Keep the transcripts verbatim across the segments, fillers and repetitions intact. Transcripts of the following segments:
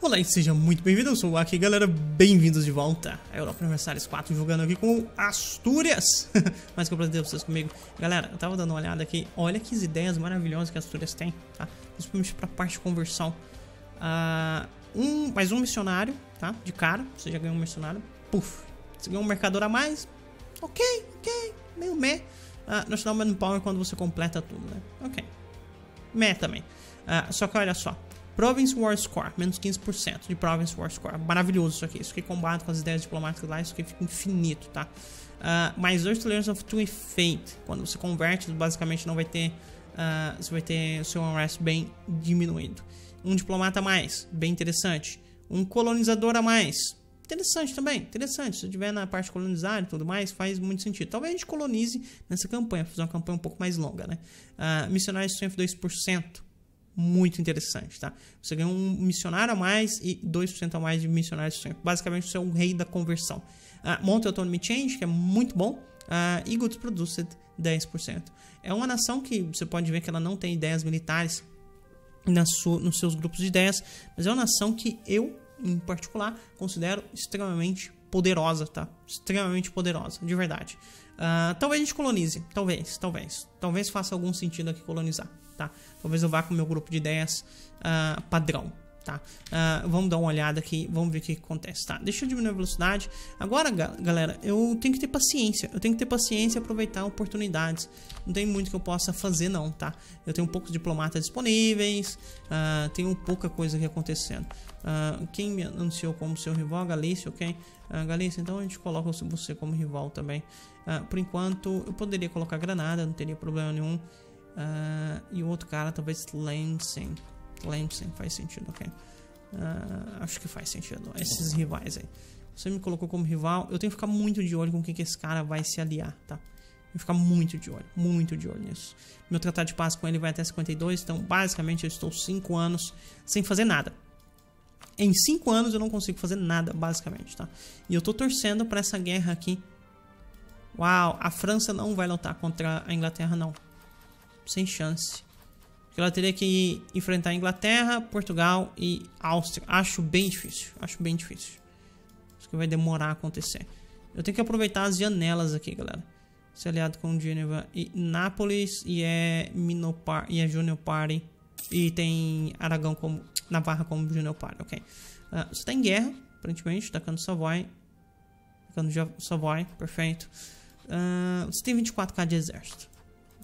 Olá e sejam muito bem-vindos, eu sou o Aki, galera, bem-vindos de volta à Europa Universalis quatro, jogando aqui com Astúrias. Mais que eu prazer vocês comigo. Galera, eu tava dando uma olhada aqui, olha que ideias maravilhosas que Astúrias tem, tá? Principalmente pra parte de conversão. Uh, um, mais um missionário, tá? De cara, você já ganhou um missionário, puf. Você ganhou um mercador a mais, ok, ok, meio meh. Uh, National Manpower quando você completa tudo, né? Ok. Meh também. Uh, só que olha só. Province War Score, menos quinze por cento de Province War Score. Maravilhoso isso aqui. Isso aqui combate com as ideias diplomáticas lá. Isso aqui fica infinito, tá? Uh, mais dois Tolerance of Two Fate. Quando você converte, basicamente não vai ter... Uh, você vai ter o seu unrest bem diminuído. Um diplomata a mais. Bem interessante. Um colonizador a mais. Interessante também. Interessante. Se você estiver na parte colonizada e tudo mais, faz muito sentido. Talvez a gente colonize nessa campanha. Fazer uma campanha um pouco mais longa, né? Uh, Missionário Strength dois por cento. Muito interessante, tá? Você ganha um missionário a mais e dois por cento a mais de missionários. Basicamente, você é um rei da conversão. Uh, Monte Autonomy Change, que é muito bom. Uh, e Goods Produced, dez por cento. É uma nação que você pode ver que ela não tem ideias militares na sua, nos seus grupos de ideias. Mas é uma nação que eu, em particular, considero extremamente poderosa, tá? Extremamente poderosa, de verdade. Uh, talvez a gente colonize. Talvez, talvez. Talvez faça algum sentido aqui colonizar. Tá? Talvez eu vá com o meu grupo de ideias uh, padrão, tá? Uh, vamos dar uma olhada aqui, vamos ver o que acontece, tá? Deixa eu diminuir a velocidade. Agora, ga galera, eu tenho que ter paciência. Eu tenho que ter paciência e aproveitar oportunidades. Não tem muito que eu possa fazer, não, tá? Eu tenho poucos diplomatas disponíveis, uh, tenho pouca coisa aqui acontecendo. Uh, quem me anunciou como seu rival? Galícia, ok? Uh, Galícia, então a gente coloca você como rival também. Uh, por enquanto, eu poderia colocar Granada, não teria problema nenhum. Uh, e o outro cara talvez Lansing. Lansing faz sentido, ok? Uh, acho que faz sentido. Esses rivais aí. Você me colocou como rival. Eu tenho que ficar muito de olho com quem que esse cara vai se aliar, tá? Eu tenho que ficar muito de olho. Muito de olho nisso. Meu tratado de paz com ele vai até cinquenta e dois. Então, basicamente, eu estou cinco anos sem fazer nada. Em cinco anos eu não consigo fazer nada, basicamente, tá? E eu tô torcendo pra essa guerra aqui. Uau! A França não vai lutar contra a Inglaterra, não. Sem chance. Ela teria que enfrentar a Inglaterra, Portugal e Áustria. Acho bem difícil. Acho bem difícil. Acho que vai demorar a acontecer. Eu tenho que aproveitar as janelas aqui, galera. Ser aliado com Genebra e Nápoles. E é Minopar, e é Junior Party. E tem Aragão como... Navarra como Junior Party, ok. Uh, você tá em guerra, aparentemente. Tacando Savoy. Tacando Savoy, perfeito. Uh, você tem vinte e quatro mil de exército.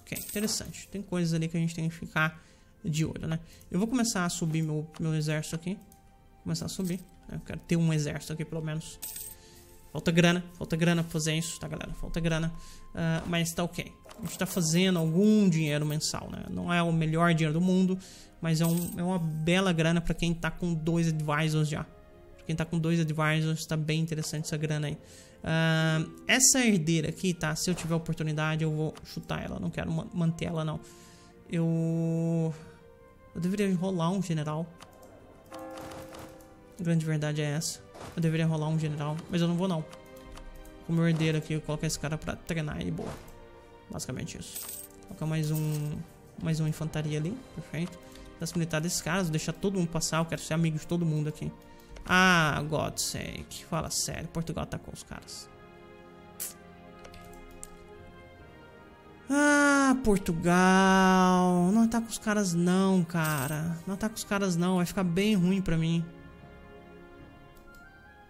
Ok, interessante. Tem coisas ali que a gente tem que ficar de olho, né? Eu vou começar a subir meu, meu exército aqui. Vou começar a subir. Eu quero ter um exército aqui, pelo menos. Falta grana. Falta grana pra fazer isso, tá, galera? Falta grana. Uh, mas tá ok. A gente tá fazendo algum dinheiro mensal, né? Não é o melhor dinheiro do mundo, mas é, um, é uma bela grana pra quem tá com dois advisors já. Pra quem tá com dois advisors, tá bem interessante essa grana aí. Uh, essa herdeira aqui, tá? Se eu tiver oportunidade, eu vou chutar ela. Não quero man manter ela, não. Eu... Eu deveria rolar um general. A grande verdade é essa. Eu deveria rolar um general, mas eu não vou, não. Com o meu herdeiro aqui, eu coloco esse cara pra treinar e boa. Basicamente isso. Colocar mais um... Mais uma infantaria ali. Perfeito. Das militares desses caras, vou deixar todo mundo passar. Eu quero ser amigo de todo mundo aqui. Ah, God's sake. Fala sério. Portugal atacou os caras. Ah, Portugal. Não ataca os caras não, cara. Não ataca os caras não. Vai ficar bem ruim pra mim.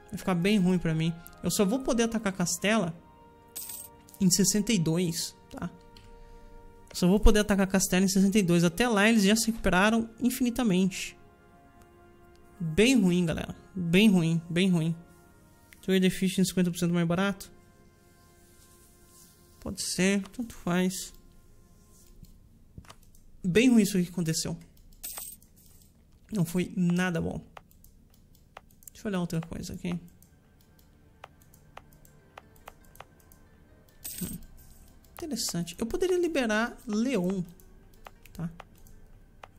Vai ficar bem ruim pra mim. Eu só vou poder atacar Castela em sessenta e dois, tá? Só vou poder atacar Castela em sessenta e dois. Até lá eles já se recuperaram infinitamente. Bem ruim, galera. Bem ruim, bem ruim. Trade Efficient cinquenta por cento mais barato. Pode ser, tanto faz. Bem ruim isso que aconteceu. Não foi nada bom. Deixa eu olhar outra coisa aqui. Hum, interessante. Eu poderia liberar León, tá?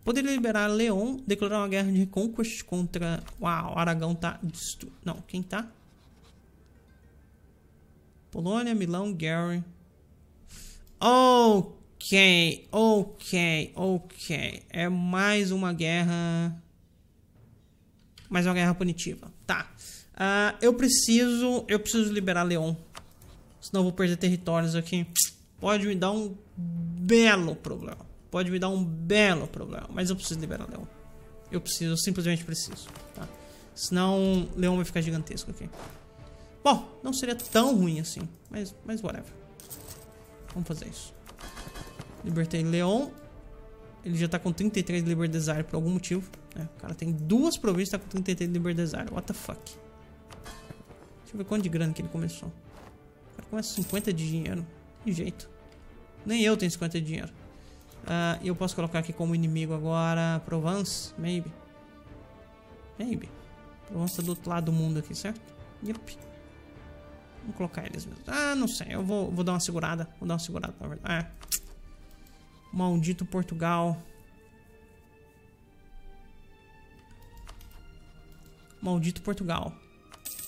Poderia liberar León, declarar uma guerra de reconquest contra... Uau, o Aragão tá... Destru... Não, quem tá? Polônia, Milão, Gary. Ok, ok, ok. É mais uma guerra... Mas é uma guerra punitiva. Tá. Uh, eu preciso... Eu preciso liberar León. Senão eu vou perder territórios aqui. Pode me dar um belo problema. Pode me dar um belo problema. Mas eu preciso liberar León. Eu preciso. Eu simplesmente preciso. Tá? Senão León vai ficar gigantesco aqui. Bom, não seria tão ruim assim. Mas, mas whatever. Vamos fazer isso. Libertei León. Ele já tá com trinta e três de Liber Desire por algum motivo. Né? O cara tem duas províncias e tá com trinta e três de Liber Desire. What the fuck? Deixa eu ver quanto de grana que ele começou. O cara começa cinquenta de dinheiro. Que jeito. Nem eu tenho cinquenta de dinheiro. E uh, eu posso colocar aqui como inimigo agora Provence? Maybe. Maybe. Provence tá do outro lado do mundo aqui, certo? Yep. Vamos colocar eles mesmo. Ah, não sei. Eu vou, vou dar uma segurada. Vou dar uma segurada, na verdade. Ah, é. Maldito Portugal. Maldito Portugal.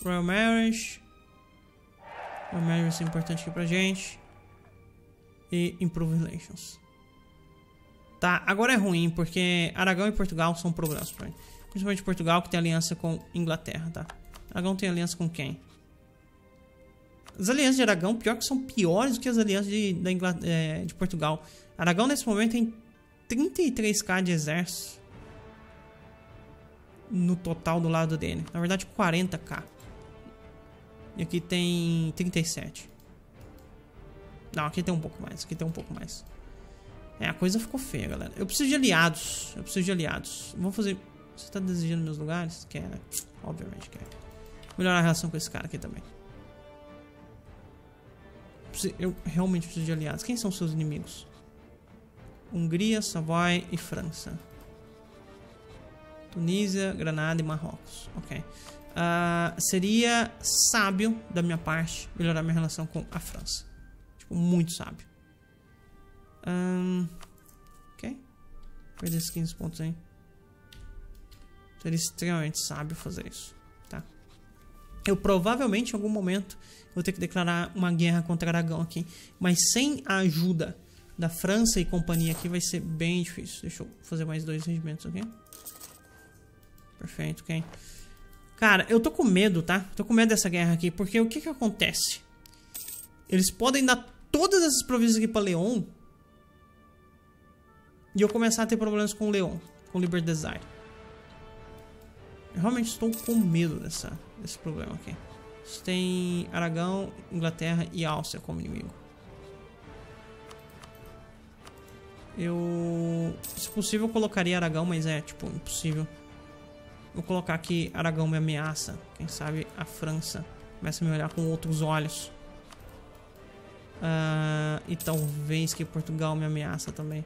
Royal Marriage. Royal Marriage é importante aqui pra gente. E Improve Relations. Tá, agora é ruim, porque Aragão e Portugal são problemas pra mim. Principalmente Portugal, que tem aliança com Inglaterra, tá? Aragão tem aliança com quem? As alianças de Aragão, pior que são piores do que as alianças de, da Ingl... é, de Portugal. Aragão, nesse momento, tem trinta e três mil de exército no total do lado dele. Na verdade, quarenta mil. E aqui tem trinta e sete. Não, aqui tem um pouco mais. Aqui tem um pouco mais. É, a coisa ficou feia, galera. Eu preciso de aliados. Eu preciso de aliados. Vamos fazer... Você tá desejando meus lugares? Quer, né? Obviamente quer. Melhorar a relação com esse cara aqui também. Eu realmente preciso de aliados. Quem são seus inimigos? Hungria, Savoy e França. Tunísia, Granada e Marrocos. Ok. Uh, seria sábio da minha parte melhorar minha relação com a França. Tipo, muito sábio. Um, ok. Perdi esses quinze pontos aí. Seria extremamente sábio fazer isso. Tá. Eu provavelmente em algum momento vou ter que declarar uma guerra contra Aragão aqui. Mas sem a ajuda da França e companhia aqui vai ser bem difícil. Deixa eu fazer mais dois regimentos aqui. Perfeito, ok. Cara, eu tô com medo, tá? Tô com medo dessa guerra aqui, porque o que que acontece? Eles podem dar todas essas províncias aqui pra León e eu começar a ter problemas com o León, com o Liber Desire. Eu realmente estou com medo dessa, desse problema aqui. Isso tem Aragão, Inglaterra e Áustria como inimigo. Eu, se possível, eu colocaria Aragão, mas é, tipo, impossível. Vou colocar aqui Aragão me ameaça. Quem sabe a França começa a me olhar com outros olhos. Uh, e talvez que Portugal me ameaça também.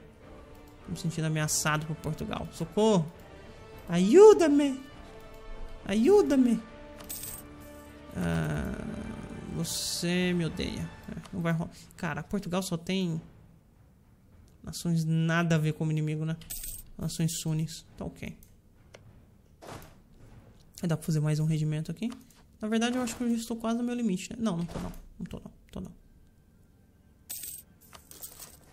Tô me sentindo ameaçado por Portugal. Socorro! Ajuda-me! Ajuda-me! Uh, você me odeia. É, não vai rolar. Cara, Portugal só tem... Nações nada a ver como inimigo, né? Nações sunis. Tá ok. Dá pra fazer mais um regimento aqui. Na verdade, eu acho que eu já estou quase no meu limite, né? Não, não tô não. Não tô não. Tô não.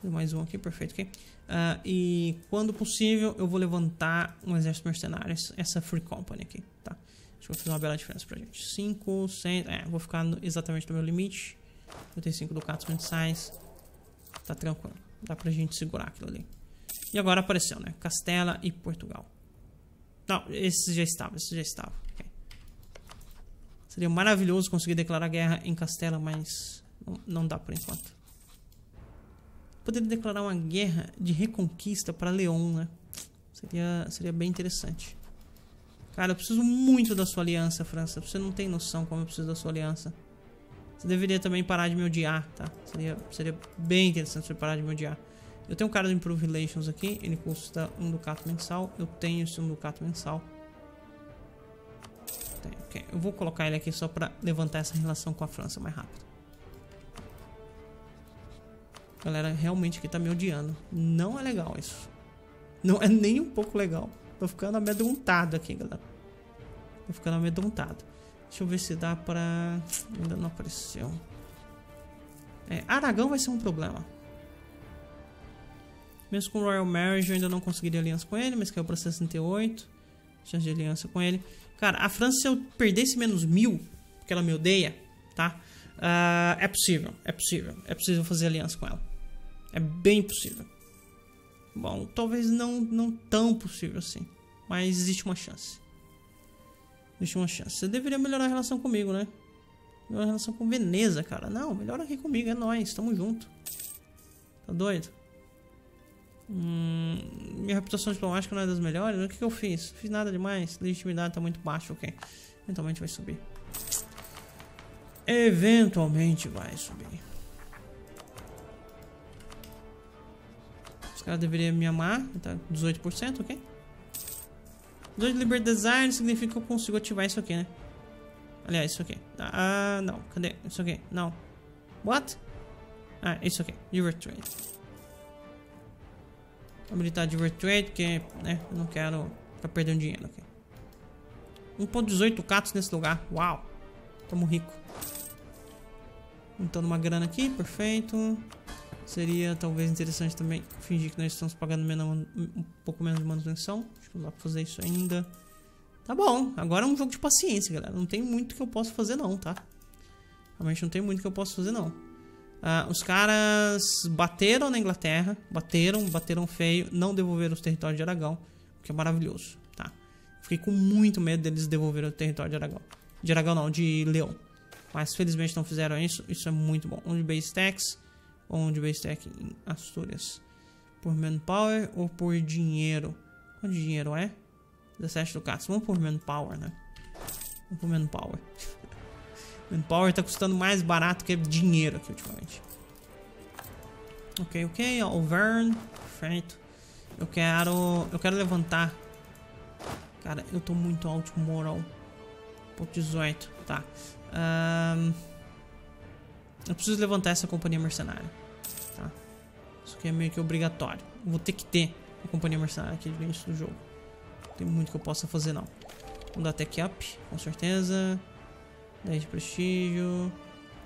Vou mais um aqui. Perfeito. Okay. Uh, e quando possível, eu vou levantar um exército mercenário. Essa Free Company aqui, tá? Acho que vai fazer uma bela diferença pra gente. cinco, cem... É, vou ficar no, exatamente no meu limite. Eu tenho cinco ducados mensais. Tá tranquilo. Dá pra gente segurar aquilo ali. E agora apareceu, né? Castela e Portugal. Não, esses já estavam, esses já estavam. Okay. Seria maravilhoso conseguir declarar guerra em Castela, mas não, não dá por enquanto. Poder declarar uma guerra de reconquista pra León, né? Seria, seria bem interessante. Cara, eu preciso muito da sua aliança, França. Você não tem noção como eu preciso da sua aliança. Você deveria também parar de me odiar, tá? Seria, seria bem interessante você parar de me odiar. Eu tenho um cara do Improve Relations aqui. Ele custa um ducato mensal. Eu tenho esse um ducato mensal. Tem, okay. Eu vou colocar ele aqui só pra levantar essa relação com a França mais rápido. Galera, realmente aqui tá me odiando. Não é legal isso. Não é nem um pouco legal. Tô ficando amedrontado aqui, galera. Tô ficando amedrontado. Deixa eu ver se dá pra... Ainda não apareceu. É, Aragão vai ser um problema. Mesmo com o Royal Marriage eu ainda não conseguiria aliança com ele, mas caiu pra sessenta e oito. Chance de aliança com ele. Cara, a França, se eu perdesse menos mil, porque ela me odeia, tá? Uh, é possível, é possível. É possível fazer aliança com ela. É bem possível. Bom, talvez não, não tão possível assim. Mas existe uma chance. Existe uma chance. Você deveria melhorar a relação comigo, né? Melhorar a relação com Veneza, cara. Não, melhora aqui comigo, é nóis, tamo junto. Tá doido? Hum, minha reputação diplomática não é das melhores. O que, que eu fiz? Não fiz nada demais. Legitimidade tá muito baixa, ok. Eventualmente vai subir. Eventualmente vai subir. Os caras deveriam me amar. Tá dezoito por cento, ok. Dois de Liberty Design significa que eu consigo ativar isso aqui, né? Aliás, isso aqui. Ah, não. Cadê? Isso aqui. Não. What? Ah, isso aqui. Divert Trade. Habilitar Divert Trade, porque, né? Eu não quero ficar perdendo dinheiro aqui. um ponto dezoito catos nesse lugar. Uau. Tamo rico. Juntando uma grana aqui. Perfeito. Seria, talvez, interessante também fingir que nós estamos pagando menos, um pouco menos de manutenção. Acho que não dá pra fazer isso ainda. Tá bom. Agora é um jogo de paciência, galera. Não tem muito que eu possa fazer, não, tá? Realmente não tem muito que eu possa fazer, não. Ah, os caras bateram na Inglaterra. Bateram, bateram feio. Não devolveram os territórios de Aragão. O que é maravilhoso, tá? Fiquei com muito medo deles devolverem o território de Aragão. De Aragão, não. De León. Mas, felizmente, não fizeram isso. Isso é muito bom. Onde base tax... Onde vai estar aqui em Astúrias? Por manpower ou por dinheiro? Quanto dinheiro é? dezessete ducados. Vamos por manpower, né? Vamos por manpower. Manpower tá custando mais barato que dinheiro aqui ultimamente. Ok, ok. Auvergne. Perfeito. Eu quero... Eu quero levantar. Cara, eu tô muito alto moral. um ponto dezoito. Tá. Ahn... Um... Eu preciso levantar essa companhia mercenária, tá? Isso aqui é meio que obrigatório. Eu vou ter que ter a companhia mercenária aqui no início do jogo. Não tem muito que eu possa fazer, não. Vamos dar tech up, com certeza. dez de prestígio.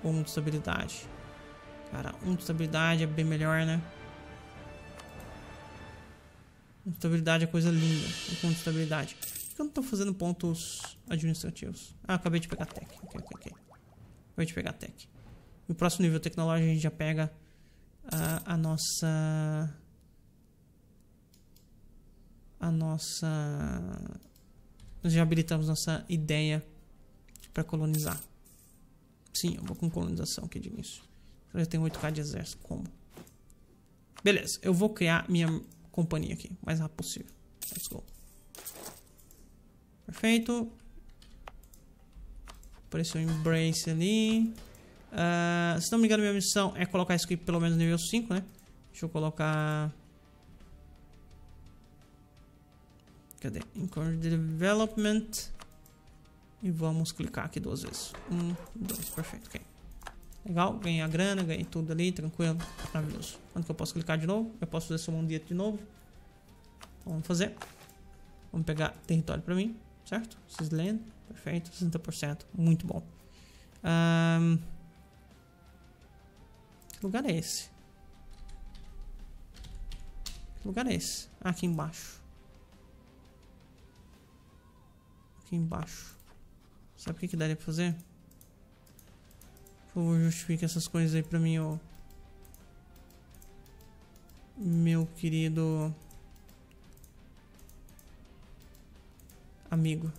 Ou um de estabilidade. Cara, um de estabilidade é bem melhor, né? um de estabilidade é coisa linda. um de estabilidade. Por que eu não tô fazendo pontos administrativos? Ah, acabei de pegar tech. Ok, ok, ok. Acabei de pegar tech. No próximo nível tecnológico a gente já pega a, a nossa... A nossa... Nós já habilitamos nossa ideia para colonizar. Sim, eu vou com colonização aqui de início. Eu já tenho oito mil de exército, como? Beleza, eu vou criar minha companhia aqui, o mais rápido possível. Let's go. Perfeito. Apareceu um embrace ali. Uh, se não me engano, minha missão é colocar isso aqui pelo menos nível cinco, né? Deixa eu colocar... Cadê? Encourage Development. E vamos clicar aqui duas vezes. Um, dois, perfeito, ok. Legal, ganhei a grana, ganhei tudo ali, tranquilo, maravilhoso. Quando que eu posso clicar de novo? Eu posso fazer só um dia de novo. Então, vamos fazer. Vamos pegar território pra mim, certo? Sisland, perfeito, sessenta por cento, muito bom. Ahn... Um, Que lugar é esse? Que lugar é esse? Ah, aqui embaixo. Aqui embaixo. Sabe o que, que daria pra fazer? Por favor, justifique essas coisas aí pra mim, ó. Meu querido... Amigo.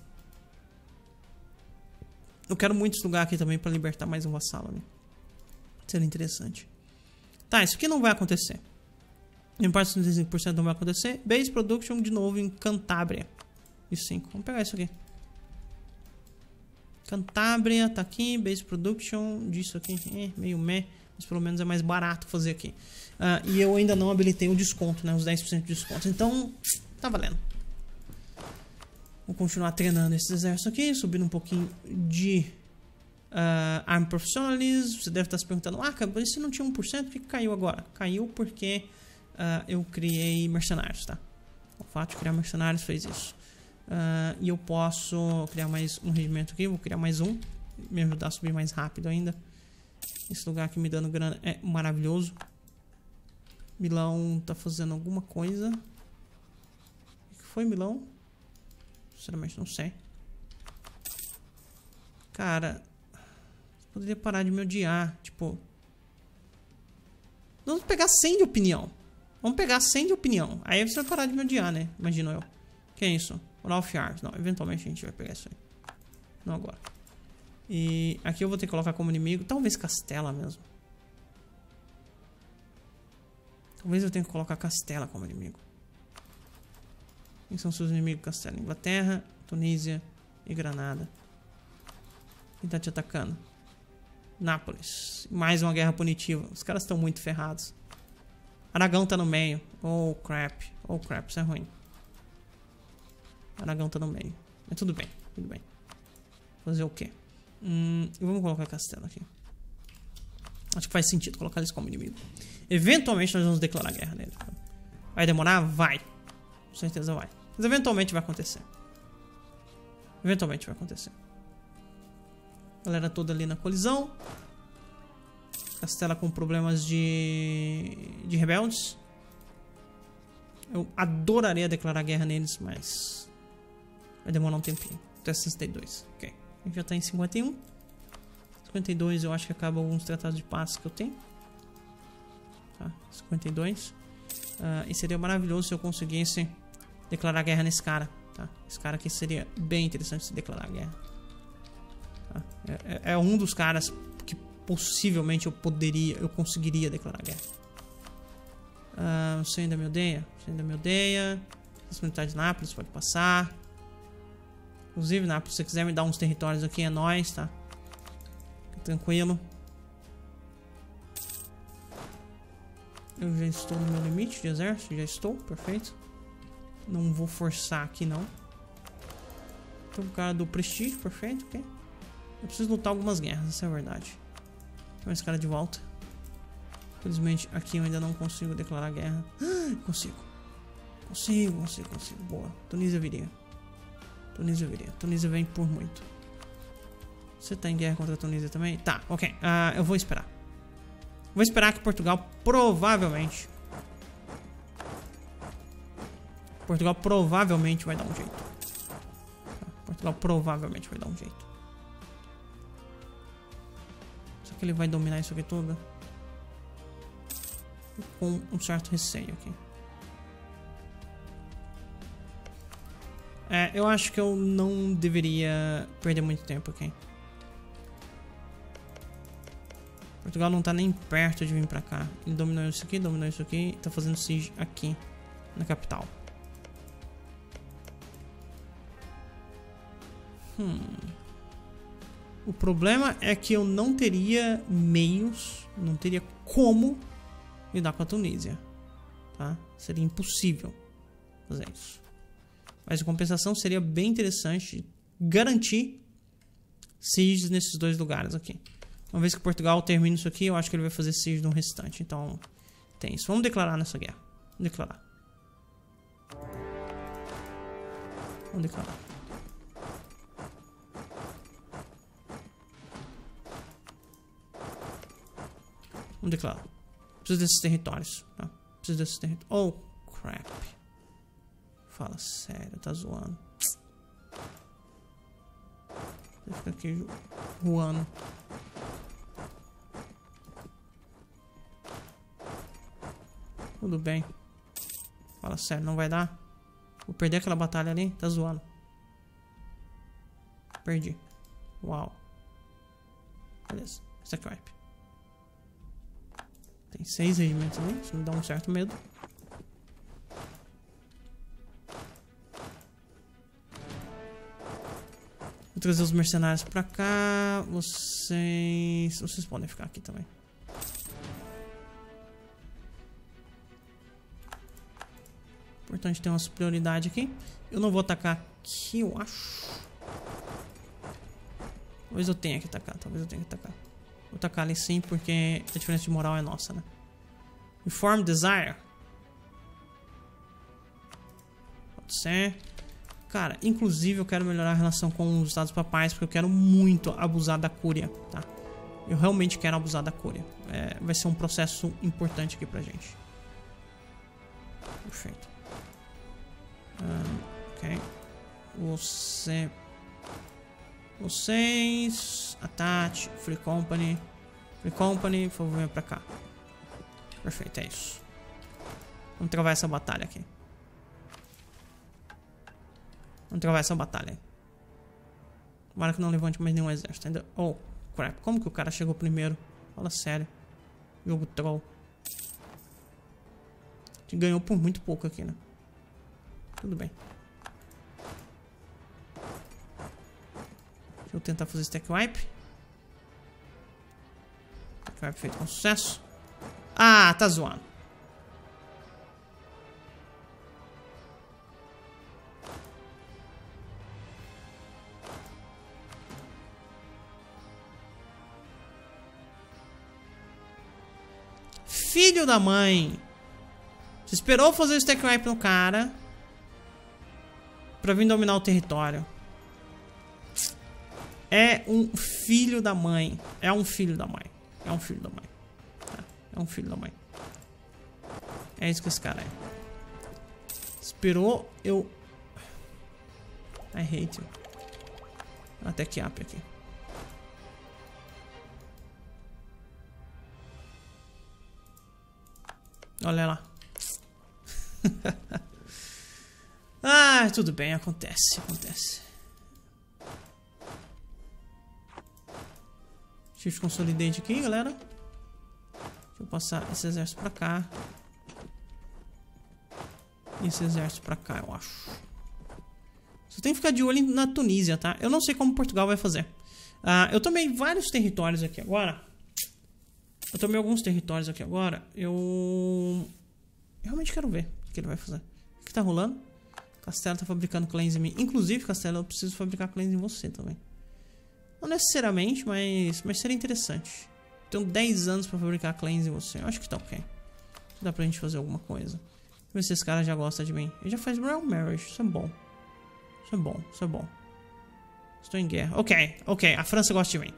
Eu quero muito esse lugar aqui também pra libertar mais um vassalo ali. Seria interessante. Tá, isso aqui não vai acontecer. Em parte trinta e cinco por cento não vai acontecer. Base Production de novo em Cantábria. E cinco. Vamos pegar isso aqui. Cantábria tá aqui. Base Production disso aqui. É meio meh. Mas pelo menos é mais barato fazer aqui. Ah, e eu ainda não habilitei o desconto, né? Os dez por cento de desconto. Então, tá valendo. Vou continuar treinando esse exército aqui. Subindo um pouquinho de... Uh, Arm Professionalism, você deve estar se perguntando: ah, cara, isso não tinha um por cento, por que caiu agora? Caiu porque uh, eu criei mercenários, tá? O fato de criar mercenários fez isso. Uh, e eu posso criar mais um regimento aqui, vou criar mais um, me ajudar a subir mais rápido ainda. Esse lugar aqui me dando grana é maravilhoso. Milão tá fazendo alguma coisa. O que foi, Milão? Sinceramente não sei. Cara, poderia parar de me odiar. Tipo, vamos pegar cem de opinião. Vamos pegar cem de opinião. Aí você vai parar de me odiar, né? Imagino eu. Que é isso? Ralph Arms. Não, eventualmente a gente vai pegar isso aí. Não agora. E aqui eu vou ter que colocar como inimigo. Talvez Castela mesmo. Talvez eu tenha que colocar Castela como inimigo. Quem são seus inimigos, Castela? Inglaterra, Tunísia e Granada. Quem tá te atacando? Nápoles. Mais uma guerra punitiva. Os caras estão muito ferrados. Aragão tá no meio. Oh, crap. Oh, crap. Isso é ruim. Aragão tá no meio. Mas tudo bem. Tudo bem. Fazer o quê? Hum, vamos colocar Castelo aqui. Acho que faz sentido colocar eles como inimigo. Eventualmente nós vamos declarar guerra nele. Vai demorar? Vai. Com certeza vai. Mas eventualmente vai acontecer. Eventualmente vai acontecer. Galera toda ali na colisão. Castela com problemas de... de rebeldes. Eu adoraria declarar guerra neles, mas... vai demorar um tempinho. Até sessenta e dois. Ok. A gente já tá em cinquenta e um. cinquenta e dois eu acho que acaba alguns tratados de paz que eu tenho. Tá. cinquenta e dois. Uh, e seria maravilhoso se eu conseguisse declarar guerra nesse cara. Tá. Esse cara aqui seria bem interessante se declarar guerra. Tá. É, é um dos caras que possivelmente eu poderia, eu conseguiria declarar guerra. Uh, você ainda me odeia? Você ainda me odeia? Responsabilidade de Nápoles, pode passar. Inclusive, Nápoles, se você quiser me dar uns territórios aqui, é nóis, tá? Fica tranquilo. Eu já estou no meu limite de exército, já estou, perfeito. Não vou forçar aqui, não. Tem um cara do prestígio, perfeito, ok. Eu preciso lutar algumas guerras, essa é a verdade. Tem esse cara de volta. Infelizmente, aqui eu ainda não consigo declarar guerra. Ah, consigo. Consigo, consigo, consigo. Boa. Tunísia viria. Tunísia viria. Tunísia vem por muito. Você tá em guerra contra a Tunísia também? Tá, ok. Uh, eu vou esperar. Vou esperar que Portugal provavelmente... Portugal provavelmente vai dar um jeito. Portugal provavelmente vai dar um jeito. Será que ele vai dominar isso aqui tudo? Com um certo receio aqui. É, eu acho que eu não deveria perder muito tempo aqui. Portugal não tá nem perto de vir pra cá. Ele dominou isso aqui, dominou isso aqui. Tá fazendo siege aqui, na capital. Hum. O problema é que eu não teria meios, não teria como lidar com a Tunísia, tá? Seria impossível fazer isso. Mas a compensação seria bem interessante garantir sieges nesses dois lugares aqui. Uma vez que Portugal termina isso aqui, eu acho que ele vai fazer siege no restante. Então, tem isso. Vamos declarar nessa guerra. Vamos declarar. Vamos declarar. Vamos declarar. Preciso desses territórios, tá? Preciso desses territórios. Oh, crap. Fala sério, tá zoando. Deixa eu ficar aqui voando. Tudo bem. Fala sério, não vai dar? Vou perder aquela batalha ali? Tá zoando. Perdi. Uau. Beleza. Isso aqui vai. Tem seis regimentos ali, isso me dá um certo medo. Vou trazer os mercenários pra cá. Vocês... Vocês podem ficar aqui também. Importante ter umas prioridades aqui. Eu não vou atacar aqui, eu acho. Talvez eu tenha que atacar, talvez eu tenha que atacar. Vou tacar ali sim, porque a diferença de moral é nossa, né? Reform Desire. Pode ser. Cara, inclusive eu quero melhorar a relação com os Estados Papais, porque eu quero muito abusar da Cúria, tá? Eu realmente quero abusar da Cúria. É, vai ser um processo importante aqui pra gente. Perfeito. Um, ok. Você... Vocês... Attach, Free Company. Free Company, por favor, venha pra cá. Perfeito, é isso. Vamos travar essa batalha aqui. Vamos travar essa batalha. Tomara que não levante mais nenhum exército ainda. Oh, crap. Como que o cara chegou primeiro? Fala sério. Jogo troll. A gente ganhou por muito pouco aqui, né? Tudo bem. Deixa eu tentar fazer stack wipe. Stack wipe feito com sucesso. Ah, tá zoando. Filho da mãe. Você esperou fazer o stack wipe no cara pra vir dominar o território. É um filho da mãe. É um filho da mãe. É um filho da mãe. É um filho da mãe. É isso que esse cara é. Esperou eu... I hate you. Até que up aqui. Olha lá. Ah, tudo bem. Acontece, acontece. Shift Consolidate aqui, galera. Deixa eu passar esse exército pra cá. E esse exército pra cá, eu acho. Só tem que ficar de olho na Tunísia, tá? Eu não sei como Portugal vai fazer. Uh, eu tomei vários territórios aqui agora. Eu tomei alguns territórios aqui agora. Eu... Realmente quero ver o que ele vai fazer. O que tá rolando? Castela tá fabricando cleanse em mim. Inclusive, Castela, eu preciso fabricar cleanse em você também. Não necessariamente, mas, mas seria interessante. Tenho dez anos pra fabricar cleanse em você. Eu acho que tá ok. Dá pra gente fazer alguma coisa. Deixa eu ver se esse cara já gosta de mim. Ele já faz Royal Marriage. Isso é bom. Isso é bom. Isso é bom. Estou em guerra. Ok, ok. A França gosta de mim.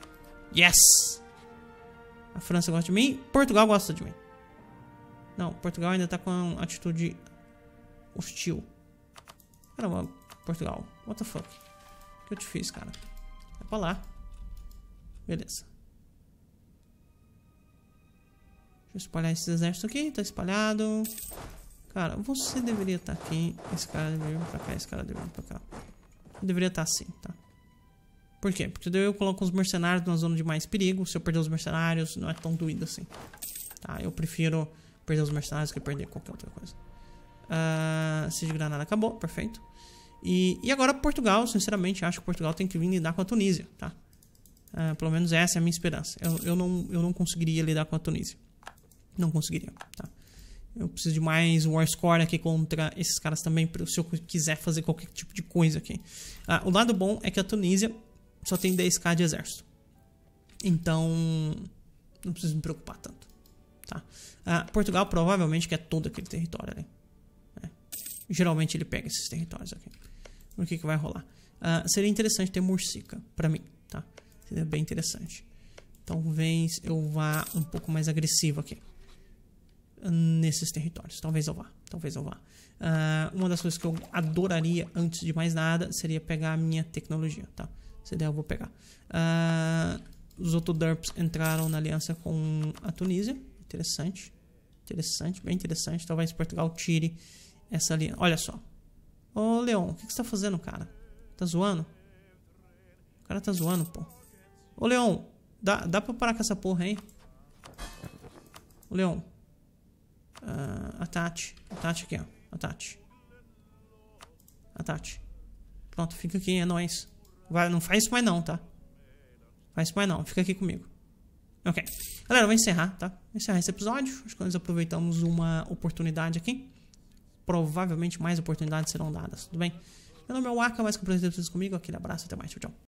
Yes! A França gosta de mim. Portugal gosta de mim. Não, Portugal ainda tá com atitude hostil. Caramba, Portugal. What the fuck? O que eu te fiz, cara? É pra lá. Beleza. Deixa eu espalhar esse exército aqui. Tá espalhado. Cara, você deveria estar tá aqui. Esse cara deveria vir pra cá. Esse cara deveria vir pra cá. Eu deveria estar tá assim, tá? Por quê? Porque daí eu coloco os mercenários numa zona de mais perigo. Se eu perder os mercenários, não é tão doído assim. Tá? Eu prefiro perder os mercenários que perder qualquer outra coisa. Uh, Cis de Granada acabou, perfeito. E, e agora Portugal, sinceramente, acho que Portugal tem que vir lidar com a Tunísia, tá? Uh, pelo menos essa é a minha esperança. Eu, eu, não, eu não conseguiria lidar com a Tunísia. Não conseguiria, tá? Eu preciso de mais war score aqui contra esses caras também, se eu quiser fazer qualquer tipo de coisa aqui. Uh, o lado bom é que a Tunísia só tem dez mil de exército. Então, não preciso me preocupar tanto, tá? Uh, Portugal provavelmente quer todo aquele território ali. Geralmente ele pega esses territórios aqui. O que que vai rolar? Uh, seria interessante ter Murcica, pra mim, tá? Seria bem interessante. Talvez eu vá um pouco mais agressivo aqui. Nesses territórios. Talvez eu vá. Talvez eu vá. Uh, uma das coisas que eu adoraria, antes de mais nada, seria pegar a minha tecnologia, tá? Se der, eu vou pegar. Uh, os Otodurps entraram na aliança com a Tunísia. Interessante. Interessante, bem interessante. Talvez Portugal tire... essa linha. Olha só. Ô, Leon, o que, que você tá fazendo, cara? Tá zoando? O cara tá zoando, pô. Ô, Leon, dá, dá pra parar com essa porra aí? Ô, Leon. Uh, Ataque. Ataque aqui, ó. Ataque. Ataque. Pronto, fica aqui, é nóis. Vai, não faz isso mais não, tá? Faz isso mais não, fica aqui comigo. Ok. Galera, eu vou encerrar, tá? Vou encerrar esse episódio. Acho que nós aproveitamos uma oportunidade aqui. Provavelmente mais oportunidades serão dadas, tudo bem? Meu nome é o Aka, mais que prazer ter vocês comigo, aquele abraço e até mais, tchau, tchau.